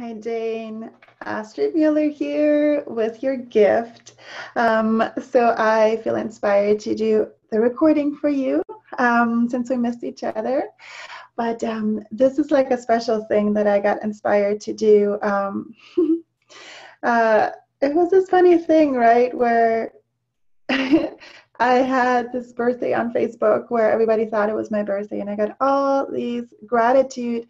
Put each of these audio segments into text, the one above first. Hi, Jane. Astrid Mueller here with your gift. So I feel inspired to do the recording for you since we missed each other. But this is like a special thing that I got inspired to do. It was this funny thing, right, where I had this birthday on Facebook where everybody thought it was my birthday, and I got all these gratitude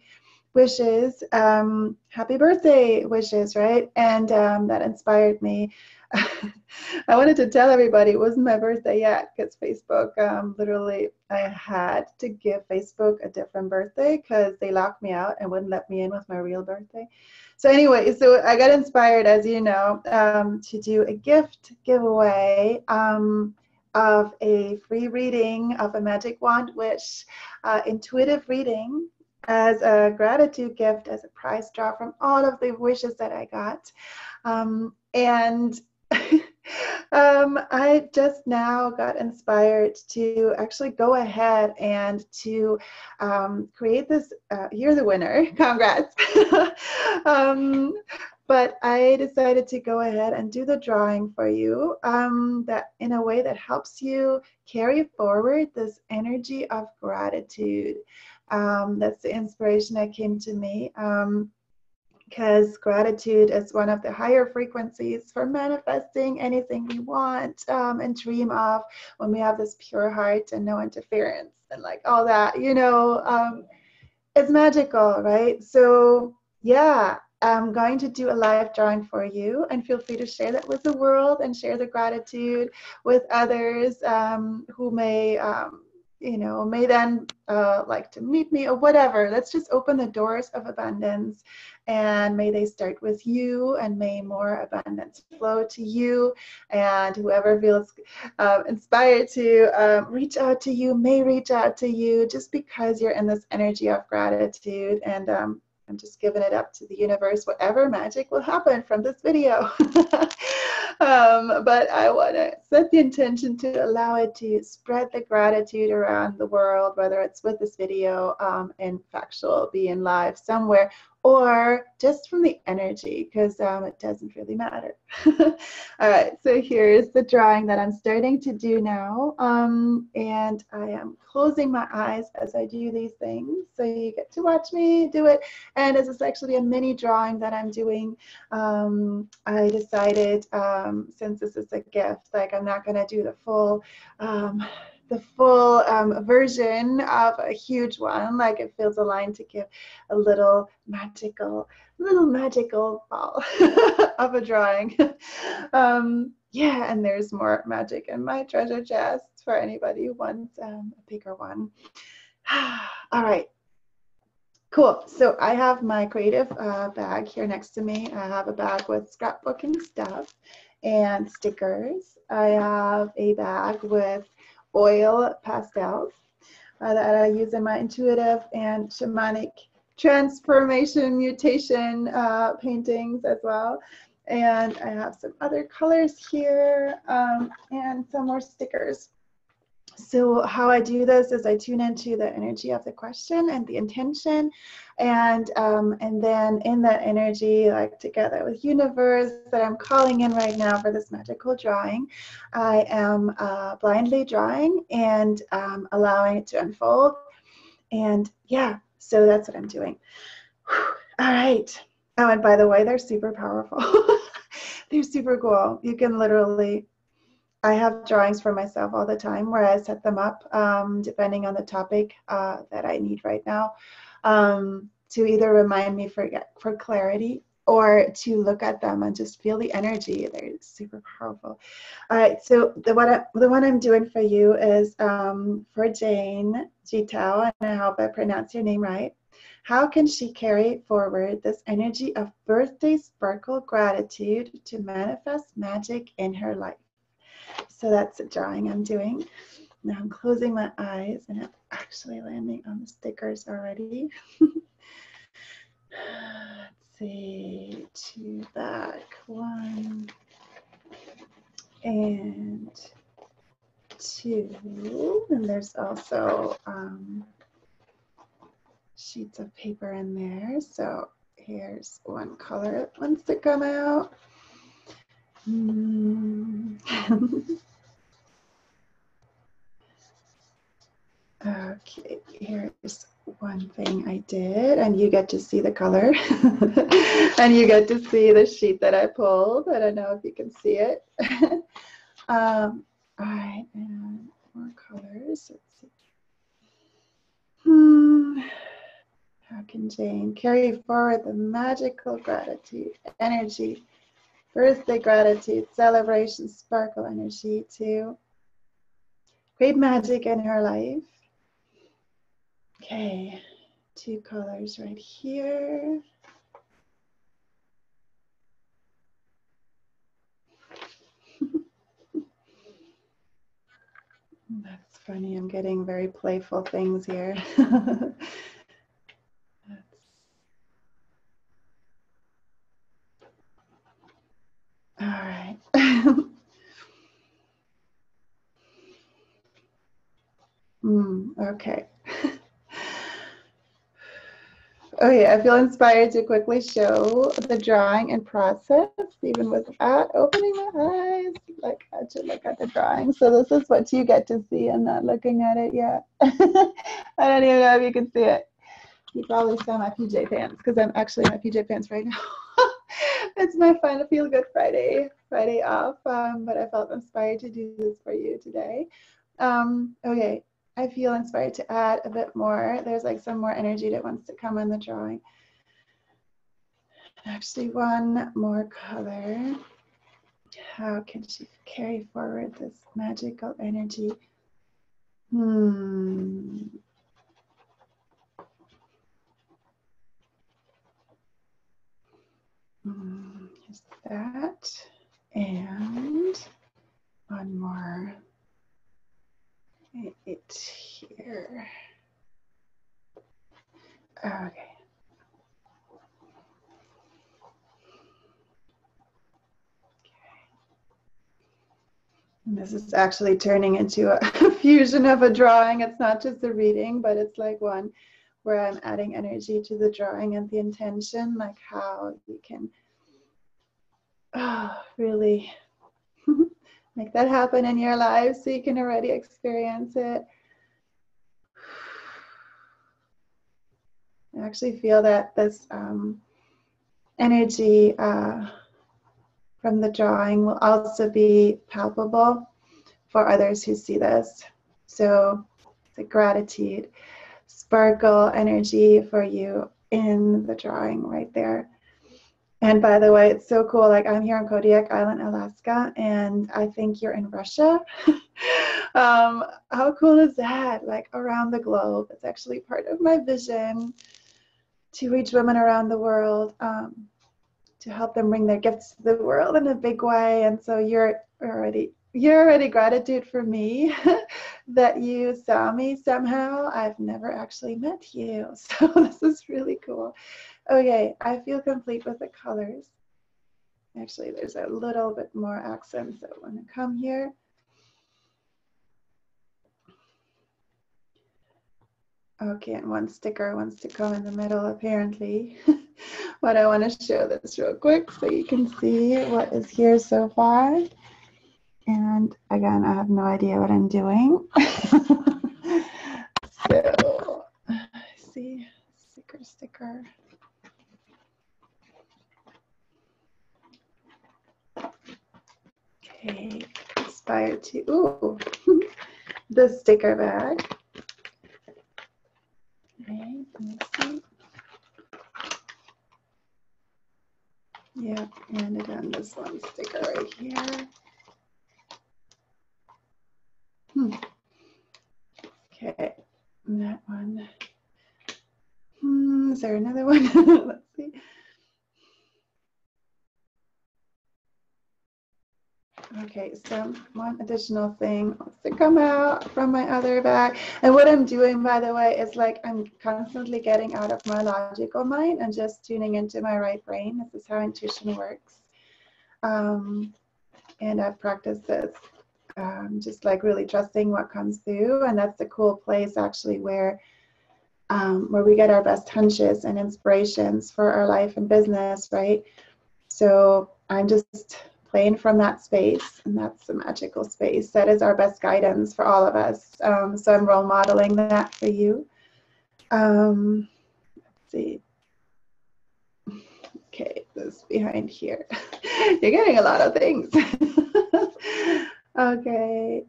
wishes, happy birthday wishes, right? And that inspired me. I wanted to tell everybody it wasn't my birthday yet, because Facebook, literally, I had to give Facebook a different birthday because they locked me out and wouldn't let me in with my real birthday. So anyway, so I got inspired, as you know, to do a gift giveaway of a free reading of a magic wand wish, intuitive reading, as a gratitude gift, as a prize draw from all of the wishes that I got. I just now got inspired to actually go ahead and to create this. You're the winner, congrats. But I decided to go ahead and do the drawing for you that in a way that helps you carry forward this energy of gratitude. That's the inspiration that came to me, because gratitude is one of the higher frequencies for manifesting anything we want and dream of when we have this pure heart and no interference and like all that, you know, it's magical, right? So yeah, I'm going to do a live drawing for you, and feel free to share that with the world and share the gratitude with others who may, you know, may then like to meet me or whatever. Let's just open the doors of abundance, and may they start with you, and may more abundance flow to you, and whoever feels inspired to reach out to you may reach out to you, just because you're in this energy of gratitude. And I'm just giving it up to the universe, whatever magic will happen from this video. But I want to set the intention to allow it to spread the gratitude around the world, whether it's with this video and factual being live somewhere, or just from the energy, because it doesn't really matter. All right, so here's the drawing that I'm starting to do now. And I am closing my eyes as I do these things, so you get to watch me do it. And this is actually a mini drawing that I'm doing. I decided, since this is a gift, like I'm not gonna do the full version of a huge one. Like it feels aligned to give a little magical ball of a drawing. Yeah, and there's more magic in my treasure chest for anybody who wants a bigger one. All right. Cool. So I have my creative bag here next to me. I have a bag with scrapbooking stuff and stickers. I have a bag with oil pastels that I use in my intuitive and shamanic transformation mutation paintings as well. And I have some other colors here and some more stickers. So how I do this is I tune into the energy of the question and the intention, and then in that energy, like together with universe that I'm calling in right now for this magical drawing, I am blindly drawing and allowing it to unfold. And yeah, so that's what I'm doing. Whew. All right. Oh, and by the way, they're super powerful. They're super cool. You can literally, I have drawings for myself all the time where I set them up depending on the topic that I need right now to either remind me for clarity, or to look at them and just feel the energy. They're super powerful. All right, so the one I'm doing for you is for Jane Jitao, and I hope I pronounce your name right. How can she carry forward this energy of birthday sparkle gratitude to manifest magic in her life? So that's the drawing I'm doing. Now I'm closing my eyes, and I'm actually landing on the stickers already. Let's see, two back, one and two. And there's also sheets of paper in there. So Here's one color that wants to come out. Okay, here's one thing I did, and you get to see the color, and you get to see the sheet that I pulled. I don't know if you can see it. All right, and more colors. Let's see. How can Jane carry forward the magical gratitude energy, birthday gratitude, celebration, sparkle energy to create magic in her life? Okay, two colors right here. That's funny, I'm getting very playful things here. All right. Okay. Okay, I feel inspired to quickly show the drawing and process, even without opening my eyes. Like, I should look at the drawing. So this is what you get to see. I'm not looking at it yet. I don't even know if you can see it. You probably saw my PJ pants, because I'm actually in my PJ pants right now. It's my final Feel Good Friday off, but I felt inspired to do this for you today. Okay, I feel inspired to add a bit more. There's like some more energy that wants to come in the drawing. Actually, one more color. How can she carry forward this magical energy? Just that, and one more right here. Okay. And this is actually turning into a fusion of a drawing. It's not just a reading, but it's like one where I'm adding energy to the drawing and the intention, like how you can really make that happen in your life so you can already experience it. I actually feel that this energy from the drawing will also be palpable for others who see this. So the gratitude, sparkle energy for you in the drawing right there. And by the way, it's so cool. Like, I'm here on Kodiak Island, Alaska, and I think you're in Russia. How cool is that? Like, around the globe. It's actually part of my vision to reach women around the world, to help them bring their gifts to the world in a big way. And so you're already gratitude for me that you saw me somehow. I've never actually met you. So this is really cool. Okay, I feel complete with the colors. Actually, there's a little bit more accents that want to come here. Okay, and one sticker wants to come in the middle, apparently. But I want to show this real quick so you can see what is here so far. And again, I have no idea what I'm doing. So, see, sticker. Okay, inspired to, ooh, the sticker bag. Right, let me see. Yeah, and again, this one sticker right here. Okay, and that one. Is there another one? Let's see. Okay, so one additional thing wants to come out from my other bag. And what I'm doing, by the way, is like I'm constantly getting out of my logical mind and just tuning into my right brain. This is how intuition works. And I've practiced this. Just like really trusting what comes through, and that's the cool place actually where where we get our best hunches and inspirations for our life and business, right? So I'm just playing from that space, and that's a magical space. That is our best guidance for all of us. So I'm role modeling that for you. Let's see. Okay, this behind here. You're getting a lot of things. Okay.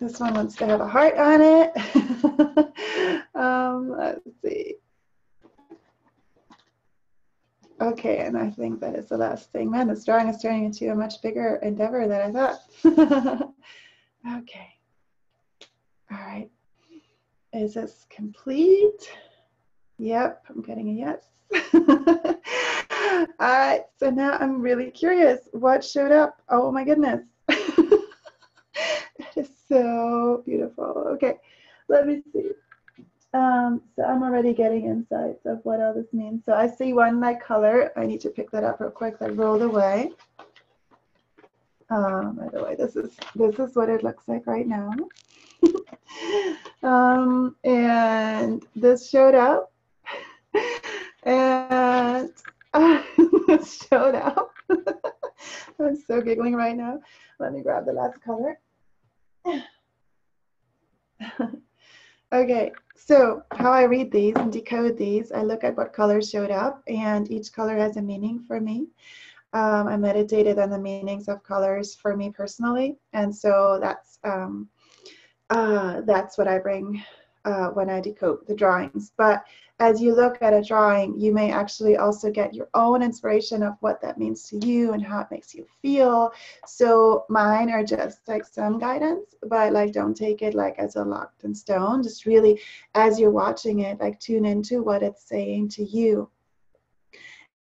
This one wants to have a heart on it. Let's see. Okay, and I think that is the last thing. Man, this drawing is turning into a much bigger endeavor than I thought. Okay. All right. Is this complete? Yep, I'm getting a yes. All right, so now I'm really curious what showed up. Oh my goodness. That is so beautiful. Okay, let me see. So I'm already getting insights of what all this means. So I see one light color. I need to pick that up real quick. That rolled away. By the way, this is what it looks like right now. And this showed up. And this showed up. I'm so giggling right now. Let me grab the last color. Okay, so how I read these and decode these, I look at what colors showed up, and each color has a meaning for me. I meditated on the meanings of colors for me personally, and so that's what I bring when I decode the drawings. But as you look at a drawing, you may actually also get your own inspiration of what that means to you and how it makes you feel. So mine are just like some guidance, but like don't take it like as a locked in stone. Just really, as you're watching it, like tune into what it's saying to you.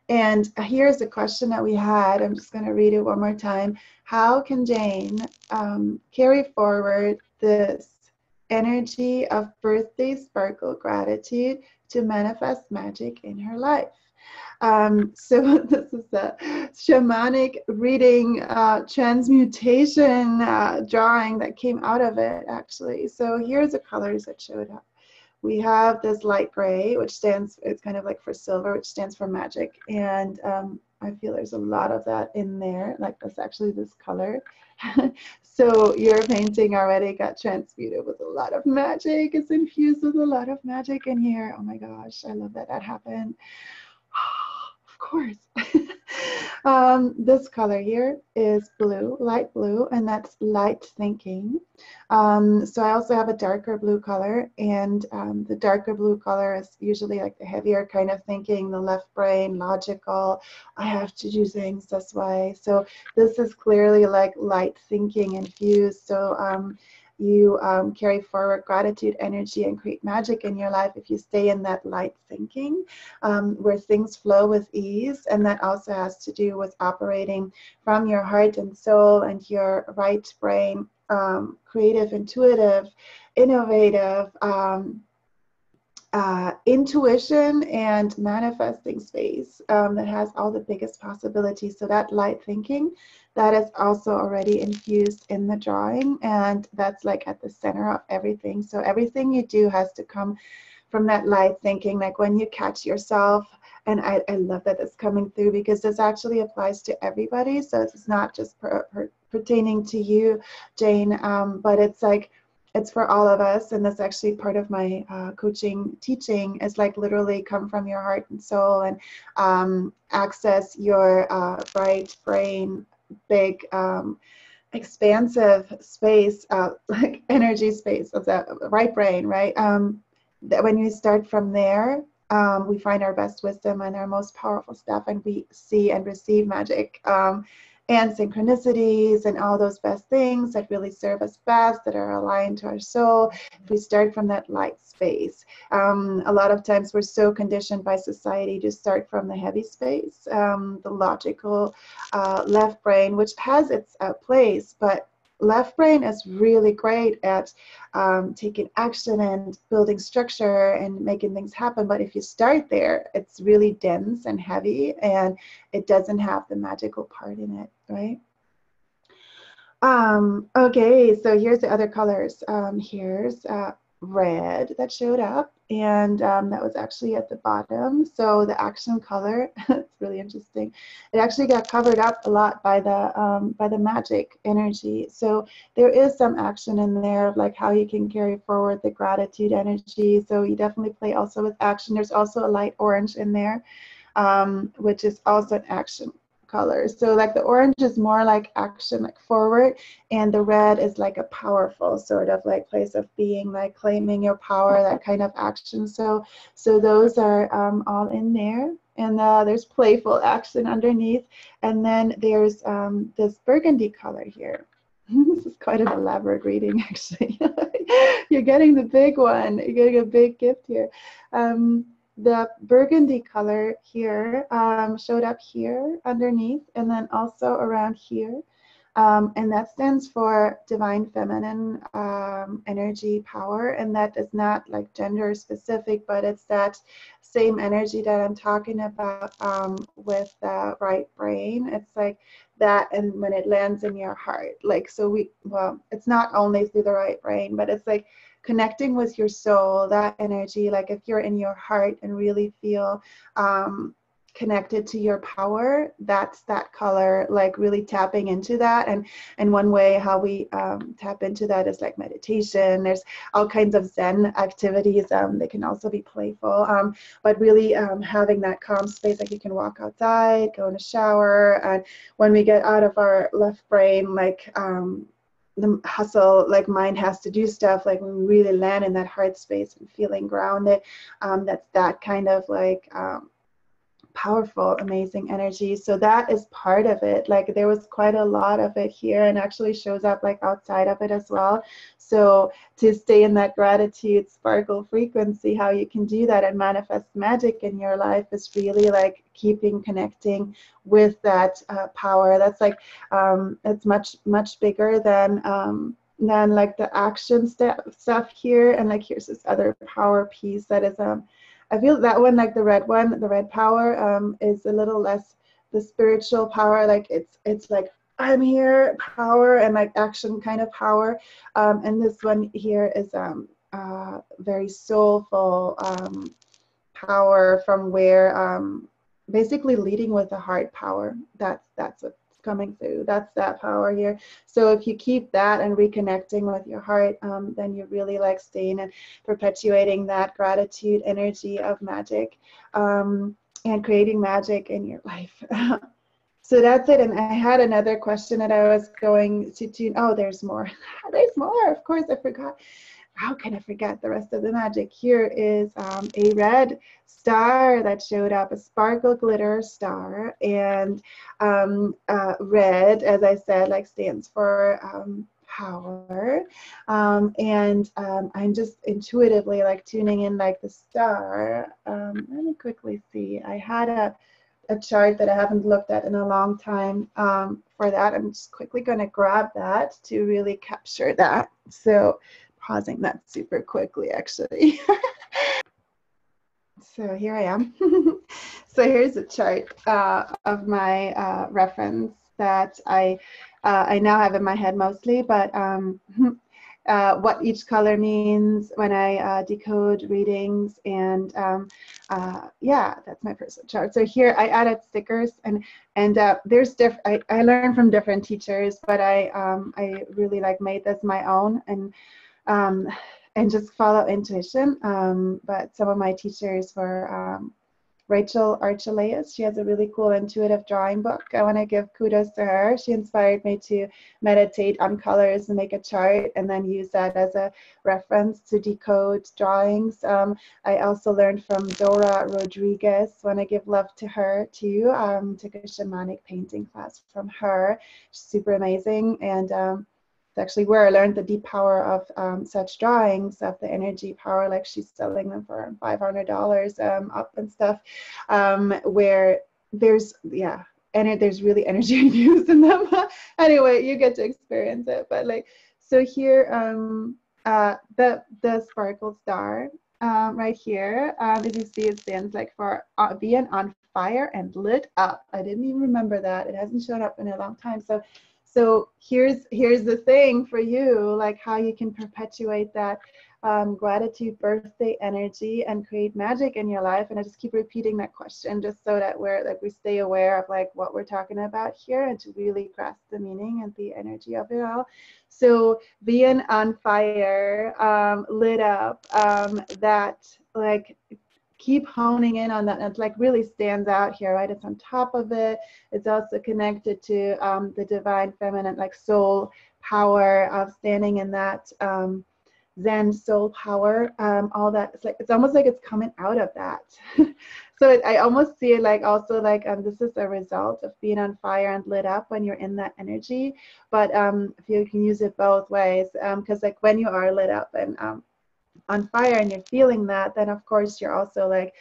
And here's the question that we had. I'm just going to read it one more time. How can Jane carry forward this energy of birthday sparkle gratitude to manifest magic in her life? So this is a shamanic reading transmutation drawing that came out of it, actually. So here's the colors that showed up. We have this light gray, which stands, it's kind of like for silver, which stands for magic. And I feel there's a lot of that in there, like that's actually this color. So your painting already got transmuted with a lot of magic. It's infused with a lot of magic in here. Oh my gosh, I love that that happened. Of course. This color here is blue, light blue, and that's light thinking. So I also have a darker blue color, and the darker blue color is usually like the heavier kind of thinking, the left brain, logical, I have to do things this way. So this is clearly like light thinking infused. So you carry forward gratitude, energy, and create magic in your life if you stay in that light thinking, where things flow with ease. And that also has to do with operating from your heart and soul and your right brain, creative, intuitive, innovative, intuition, and manifesting space that has all the biggest possibilities. So that light thinking, that is also already infused in the drawing, and that's like at the center of everything. So everything you do has to come from that light thinking, like when you catch yourself. And I love that it's coming through, because this actually applies to everybody. So it's not just pertaining to you, Jane, but it's like it's for all of us. And that's actually part of my coaching teaching, is like literally come from your heart and soul and access your bright brain, big expansive space, like energy space of the right brain, right? That when you start from there, we find our best wisdom and our most powerful stuff, and we see and receive magic. And synchronicities and all those best things that really serve us best, that are aligned to our soul, if we start from that light space. A lot of times we're so conditioned by society to start from the heavy space, the logical left brain, which has its place, but left brain is really great at taking action and building structure and making things happen. But if you start there, it's really dense and heavy, and it doesn't have the magical part in it, right? Okay, so here's the other colors. Here's red that showed up, and that was actually at the bottom. So the action color, it's really interesting. It actually got covered up a lot by the magic energy. So there is some action in there of like how you can carry forward the gratitude energy. So you definitely play also with action. There's also a light orange in there, which is also an action color. So like the orange is more like action, like forward, and the red is like a powerful sort of like place of being, like claiming your power, that kind of action. So those are all in there, and there's playful action underneath, and then there's this burgundy color here. This is quite an elaborate reading, actually. You're getting the big one. You're getting a big gift here. The burgundy color here showed up here underneath, and then also around here, and that stands for divine feminine energy power, and that is not like gender specific, but it's that same energy that I'm talking about with the right brain. It's like that, and when it lands in your heart, like, so we, well, it's not only through the right brain, but it's like connecting with your soul, that energy, like if you're in your heart and really feel connected to your power, that's that color, like really tapping into that. And one way how we tap into that is like meditation. There's all kinds of Zen activities. They can also be playful, but really having that calm space, like you can walk outside, go in a shower. And when we get out of our left brain, like, the hustle, like mind has to do stuff, like we really land in that heart space and feeling grounded, that's that kind of like powerful, amazing energy. So that is part of it. Like there was quite a lot of it here, and actually shows up like outside of it as well. So to stay in that gratitude sparkle frequency, how you can do that and manifest magic in your life is really like keeping connecting with that power. That's like it's much bigger than like the action stuff here. And like here's this other power piece that is I feel that one, like the red one, the red power, is a little less the spiritual power. Like it's like I'm here power and like action kind of power, and this one here is very soulful power from where basically leading with the heart power. That's what coming through, that's that power here. So if you keep that and reconnecting with your heart, then you're really like staying and perpetuating that gratitude energy of magic, and creating magic in your life. So that's it. And I had another question that I was going to do. Oh, there's more. There's more. Of course, I forgot. How can I forget the rest of the magic? Here is a red star that showed up, a sparkle glitter star, and red, as I said, like stands for power, and I'm just intuitively like tuning in like the star. Let me quickly see. I had a chart that I haven't looked at in a long time for that. I'm just quickly going to grab that to really capture that. So pausing that super quickly, actually. So here I am. So here's a chart of my reference that I now have in my head mostly, but what each color means when I decode readings, and yeah, that's my personal chart. So here I added stickers, and there's I learned from different teachers, but I really like made this my own, and just follow intuition. But some of my teachers were Rachel Archelaus. She has a really cool intuitive drawing book. I want to give kudos to her. She inspired me to meditate on colors and make a chart and then use that as a reference to decode drawings. I also learned from Dora Rodriguez. I want to give love to her too. Took a shamanic painting class from her. She's super amazing, and actually where I learned the deep power of such drawings, of the energy power, like she's selling them for $500 up and stuff, where there's, yeah, and there's really energy infused in them. Anyway, you get to experience it. But like, so here, the sparkle star right here, as you see, it stands like for being on fire and lit up. I didn't even remember that. It hasn't shown up in a long time. So here's the thing for you, like how you can perpetuate that gratitude, birthday energy, and create magic in your life? And I just keep repeating that question just so that we're like, we stay aware of like what we're talking about here and to really grasp the meaning and the energy of it all. So being on fire, lit up, that like keep honing in on that. And it like really stands out here, right? It's on top of it. It's also connected to the divine feminine, like soul power of standing in that Zen soul power, all that. It's like, it's almost like it's coming out of that. So I almost see it like also like this is a result of being on fire and lit up when you're in that energy. But if you can use it both ways, because like when you are lit up and on fire and you're feeling that, then of course you're also like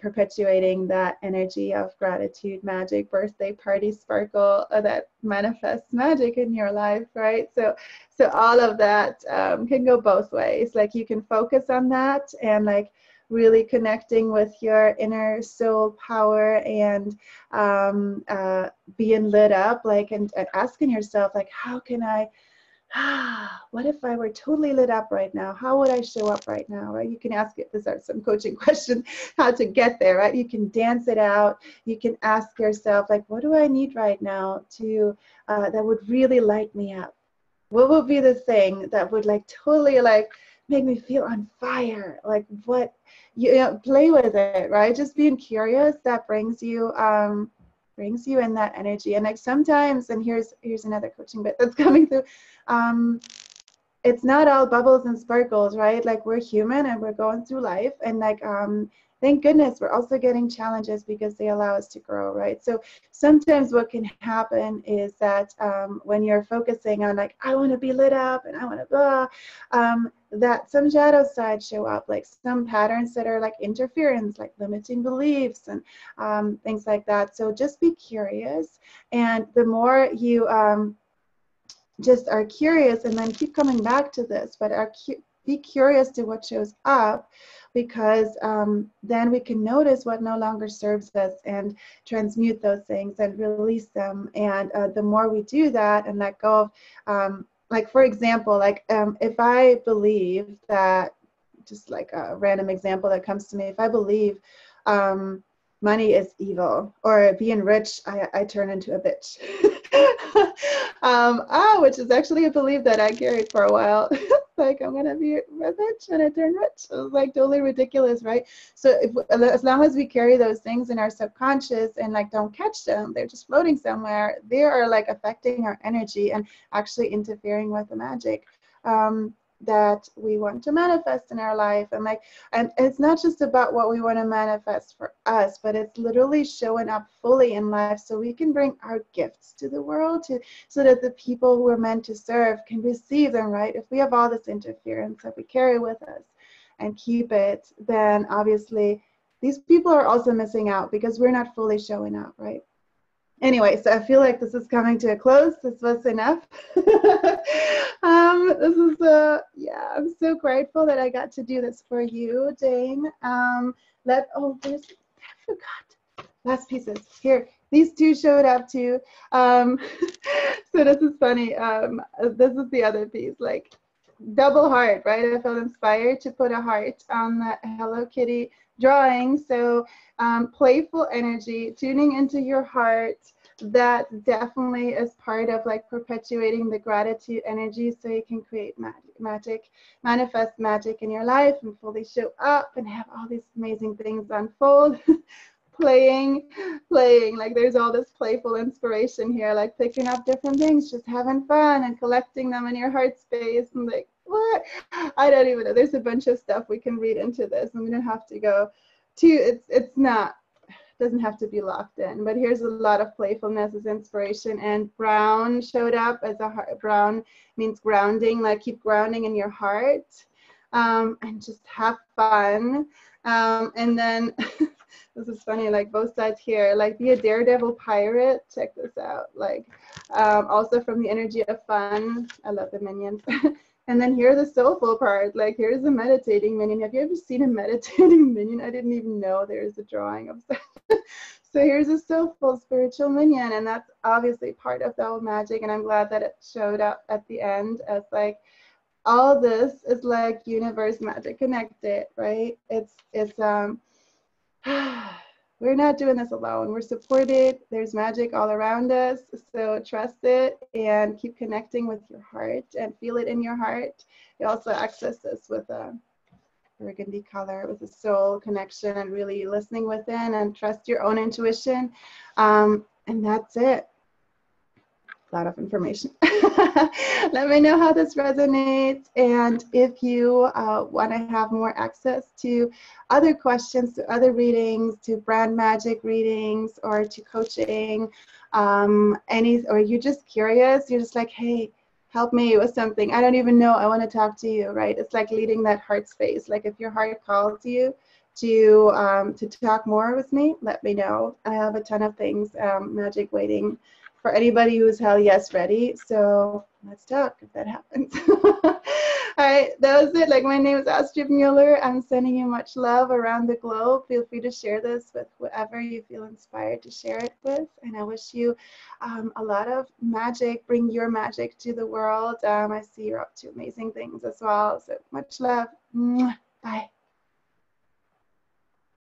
perpetuating that energy of gratitude, magic, birthday party, sparkle, that manifests magic in your life, right? So all of that can go both ways. Like you can focus on that and like really connecting with your inner soul power and being lit up, like and asking yourself like, how can I, what if I were totally lit up right now? How would I show up right now? Right? You can ask it. These are some coaching questions, how to get there, right? You can dance it out. You can ask yourself, like, what do I need right now to, that would really light me up? What would be the thing that would like totally like make me feel on fire? Like what, you know, play with it, right? Just being curious, that brings you in that energy. And like sometimes, and here's another coaching bit that's coming through, it's not all bubbles and sparkles, right? Like we're human and we're going through life, and like thank goodness we're also getting challenges because they allow us to grow, right? So sometimes what can happen is that when you're focusing on like, I want to be lit up and I want to blah, that some shadow sides show up, like some patterns that are like interference, like limiting beliefs and things like that. So just be curious. And the more you just are curious and then keep coming back to this, but be curious to what shows up, because then we can notice what no longer serves us and transmute those things and release them. And the more we do that and let go of, like for example, like if I believe that, just like a random example that comes to me, if I believe money is evil or being rich, I turn into a bitch. Which is actually a belief that I carried for a while. Like, I'm going to be rich and I turn rich. It was like totally ridiculous, right? So if, as long as we carry those things in our subconscious and like don't catch them, they're just floating somewhere, they are like affecting our energy and actually interfering with the magic that we want to manifest in our life. And like, and it's not just about what we want to manifest for us, but it's literally showing up fully in life so we can bring our gifts to the world so that the people who are meant to serve can receive them, right? If we have all this interference that we carry with us and keep it, then obviously these people are also missing out because we're not fully showing up, right? Anyway, so I feel like this is coming to a close. This was enough. This is, yeah, I'm so grateful that I got to do this for you, Jane. Oh, there's, I forgot. Last pieces. Here, these two showed up too. So this is funny. This is the other piece, like double heart, right? I felt inspired to put a heart on the Hello Kitty drawing. So playful energy, tuning into your heart, that definitely is part of like perpetuating the gratitude energy so you can create magic, manifest magic in your life and fully show up and have all these amazing things unfold. playing, like there's all this playful inspiration here, like picking up different things, just having fun and collecting them in your heart space and like, what? I don't even know. There's a bunch of stuff we can read into this, and we don't have to go to, it's not, doesn't have to be locked in, but here's a lot of playfulness as inspiration. And brown showed up as a heart. Brown means grounding, like keep grounding in your heart, and just have fun. And then this is funny, like both sides here, like be a daredevil pirate. Check this out. Like also from the energy of fun. I love the minions. And then here's the soulful part, like here's a meditating minion. Have you ever seen a meditating minion? I didn't even know there's a drawing of that. So here's a soulful spiritual minion, and that's obviously part of the whole magic. And I'm glad that it showed up at the end as like all this is like universe magic connected, right? It's we're not doing this alone. We're supported. There's magic all around us. So trust it and keep connecting with your heart and feel it in your heart. You also access this with a burgundy color, with a soul connection and really listening within and trust your own intuition. And that's it. A lot of information. Let me know how this resonates, and if you want to have more access to other questions, to other readings, to brand magic readings, or to coaching, or you're just curious, you're just like, hey, help me with something, I don't even know, I want to talk to you, right? It's like leading that heart space. Like if your heart calls you to talk more with me, let me know. I have a ton of things, magic waiting for anybody who's hell yes ready. So let's talk if that happens. All right, that was it. Like, my name is Astrid Mueller. I'm sending you much love around the globe. Feel free to share this with whoever you feel inspired to share it with. And I wish you a lot of magic. Bring your magic to the world. I see you're up to amazing things as well. So much love. Bye.